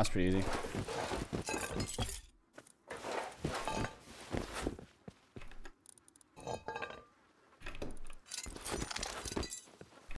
That's pretty easy.